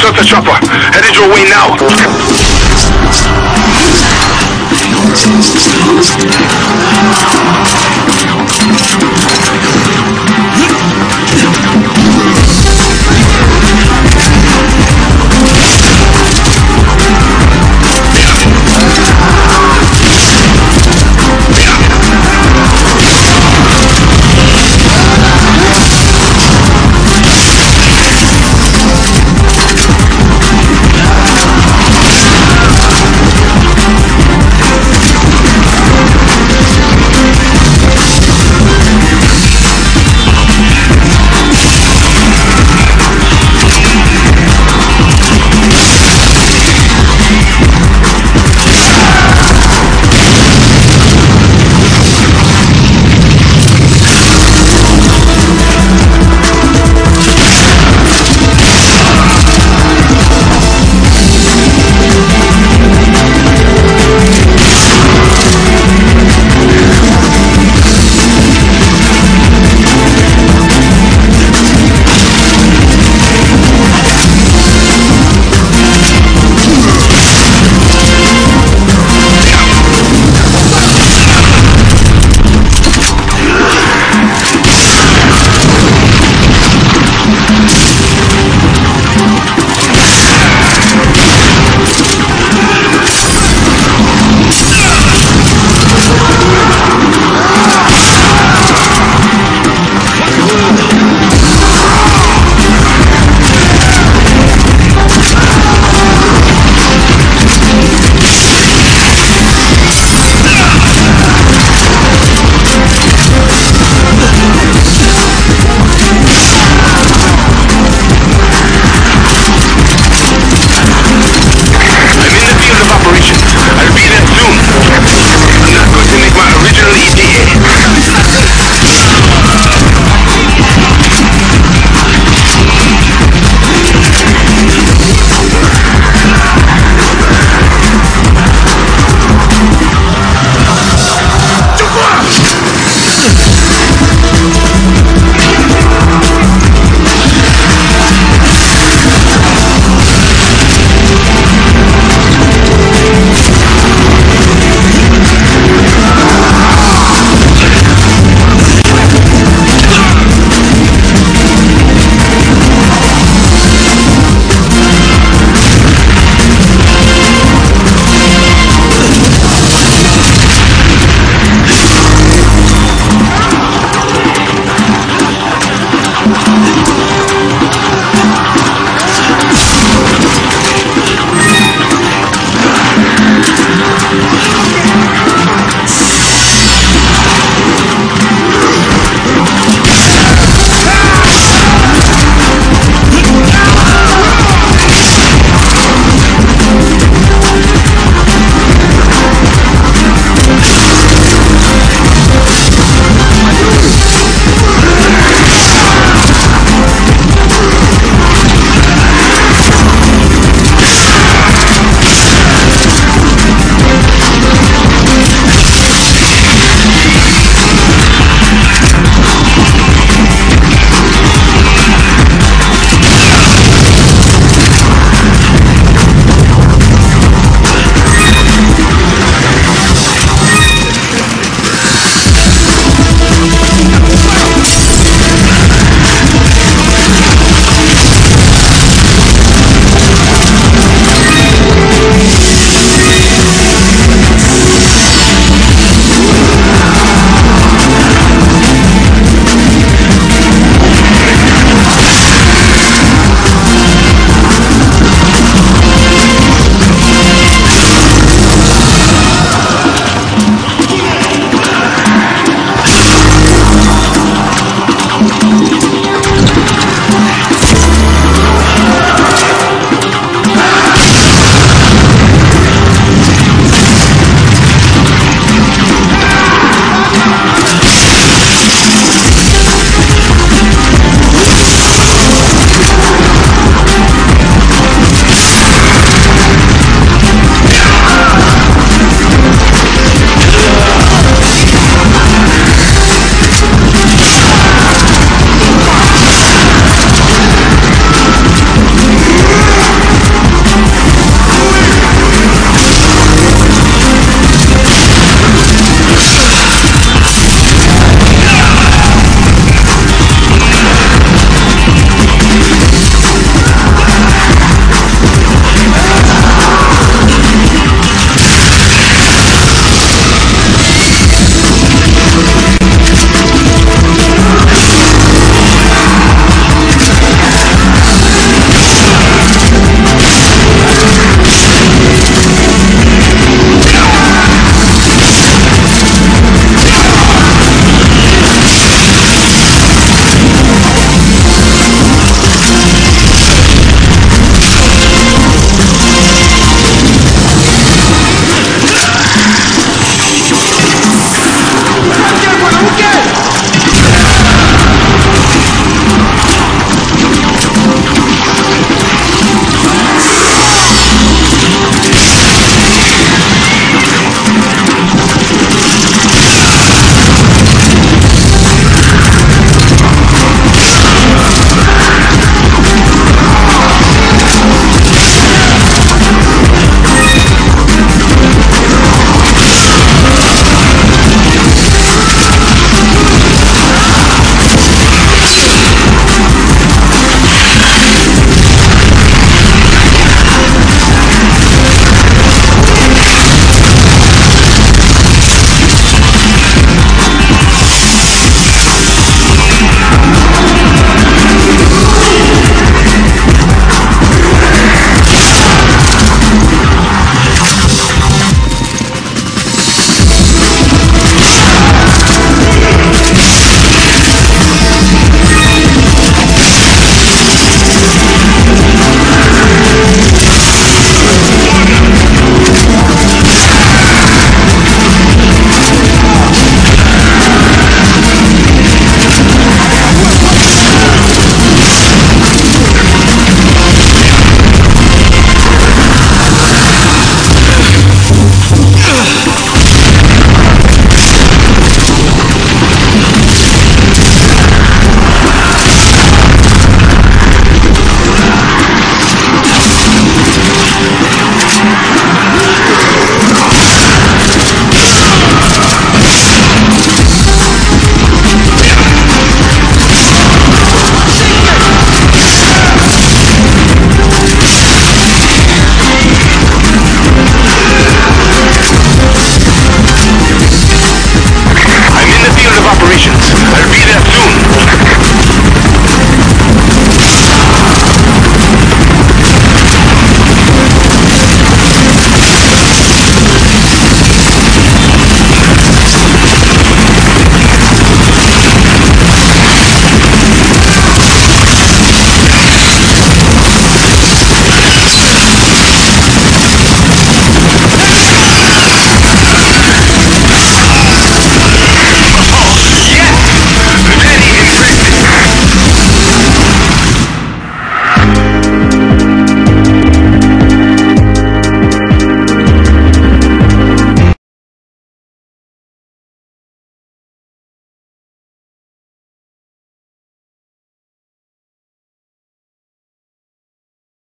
took the chopper. Headed your way now.